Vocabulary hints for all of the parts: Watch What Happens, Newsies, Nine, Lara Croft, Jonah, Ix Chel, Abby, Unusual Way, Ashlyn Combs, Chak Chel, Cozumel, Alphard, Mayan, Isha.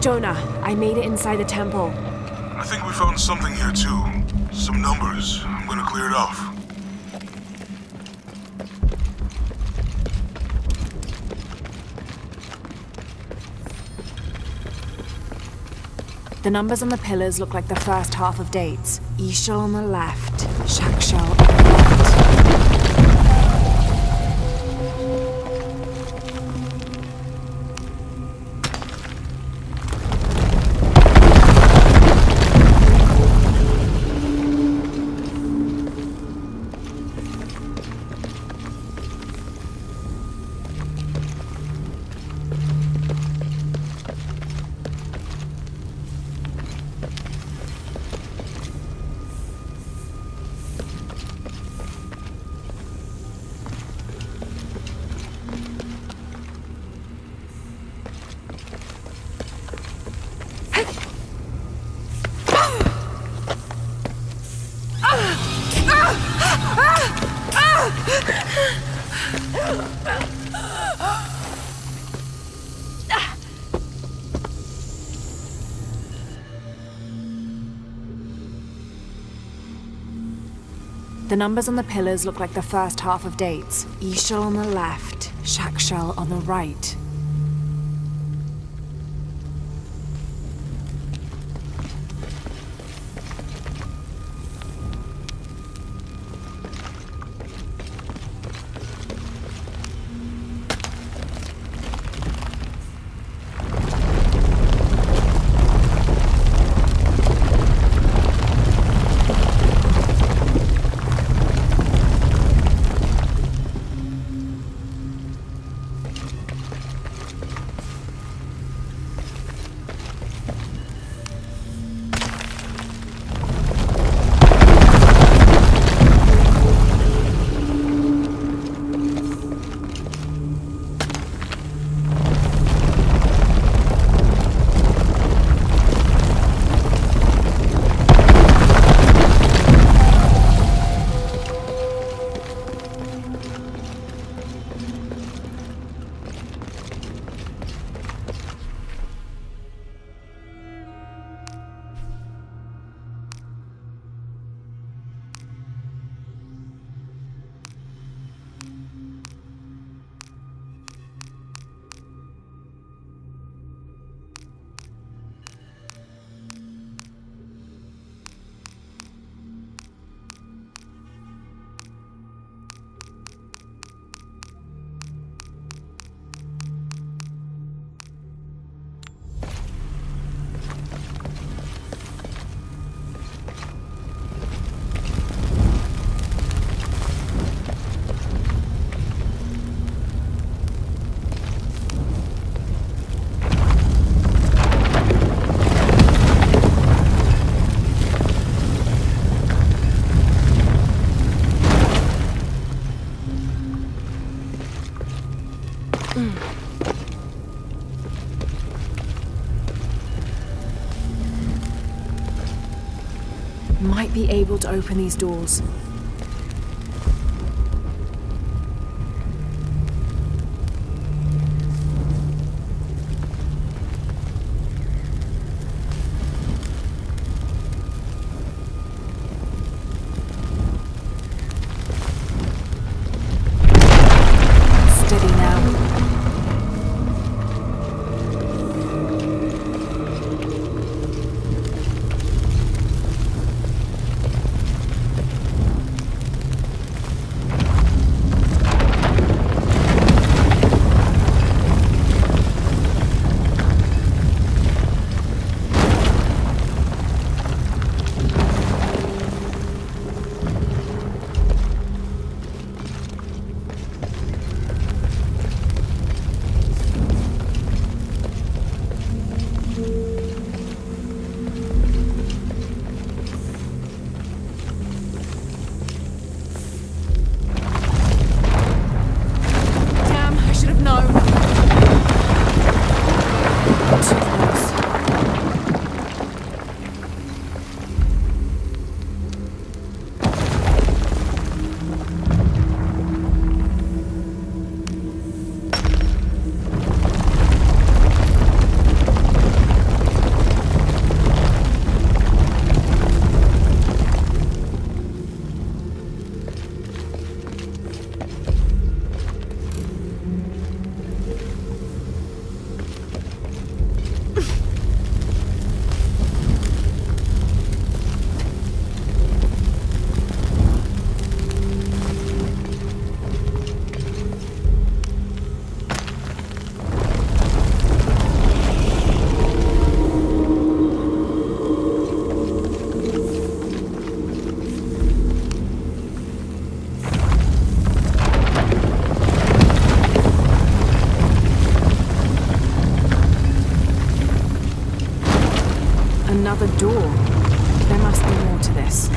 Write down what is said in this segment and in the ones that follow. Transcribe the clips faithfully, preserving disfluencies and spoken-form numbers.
Jonah, I made it inside the temple. I think we found something here too. Some numbers. I'm gonna clear it off. The numbers on the pillars look like the first half of dates. Isha on the left, Chak Chel on the The numbers on the pillars look like the first half of dates. Isha on the left, Chak Chel on the right. Might be able to open these doors. another door. There must be more to this.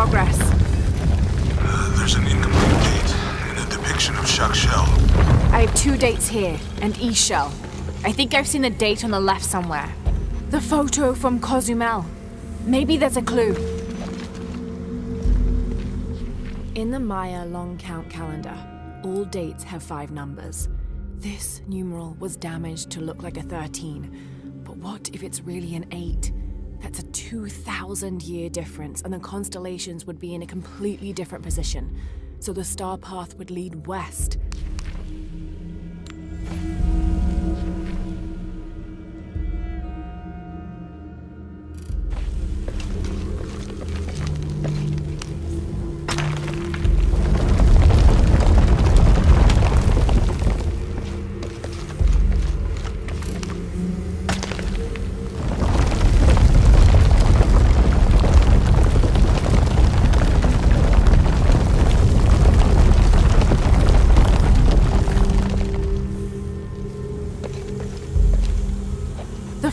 Progress. Uh, there's an incomplete date and a depiction of Chak Chel. I have two dates here, and Ix Chel. I think I've seen the date on the left somewhere. The photo from Cozumel. Maybe there's a clue. In the Maya long count calendar, all dates have five numbers. This numeral was damaged to look like a thirteen, but what if it's really an eight? That's a two thousand year difference, and the constellations would be in a completely different position. So the star path would lead west.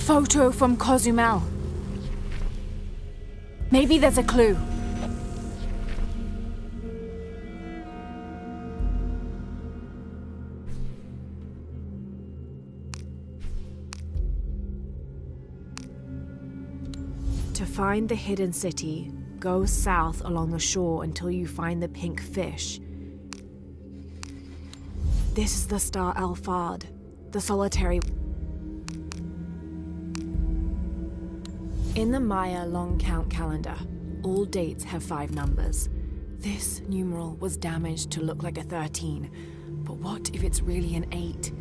Photo from Cozumel. Maybe there's a clue. To find the hidden city, go south along the shore until you find the pink fish. This is the star Alphard, the solitary. In the Maya long count calendar, all dates have five numbers. This numeral was damaged to look like a thirteen, but what if it's really an eight?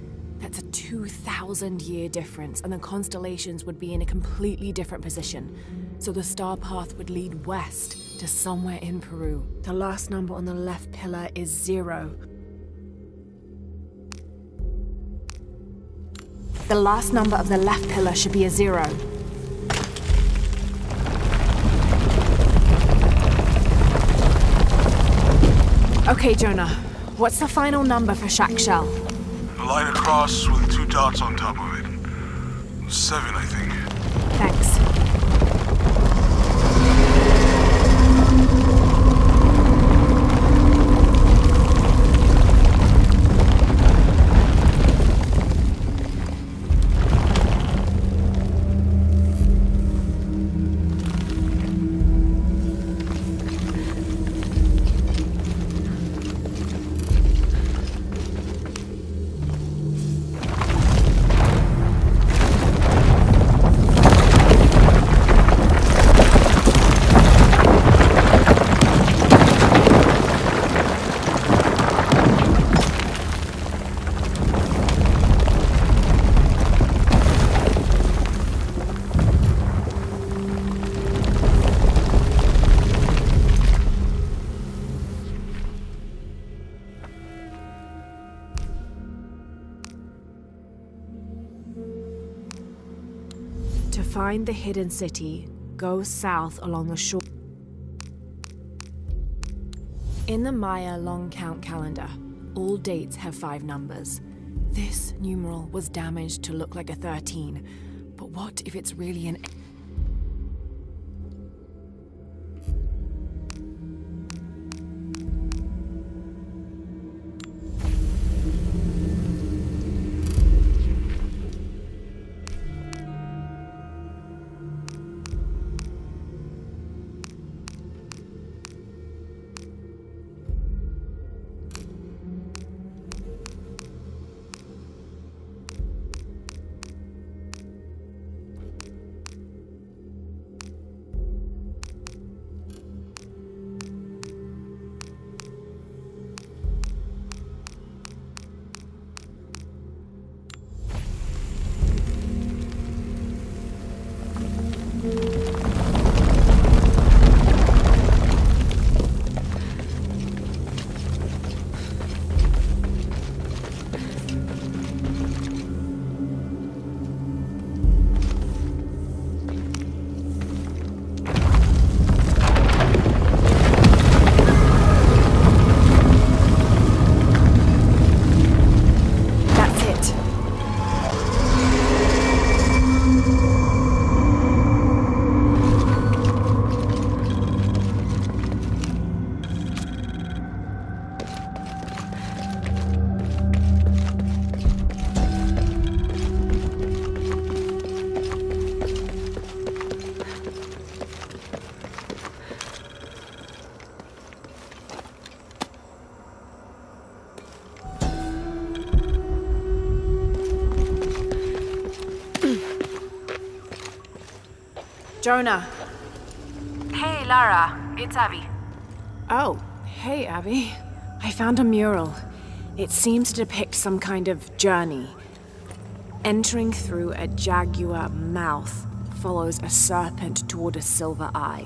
That's a two thousand year difference, and the constellations would be in a completely different position. So the star path would lead west to somewhere in Peru. The last number on the left pillar is zero. The last number of the left pillar should be a zero. Okay, Jonah. What's the final number for Chak Chel? A line across with two dots on top of it. Seven, I think. Thanks. Find the hidden city, go south along the shore. In the Maya long count calendar, all dates have five numbers. This numeral was damaged to look like a thirteen, but what if it's really an... Jonah. Hey, Lara. It's Abby. Oh, hey, Abby. I found a mural. It seems to depict some kind of journey. Entering through a jaguar mouth follows a serpent toward a silver eye.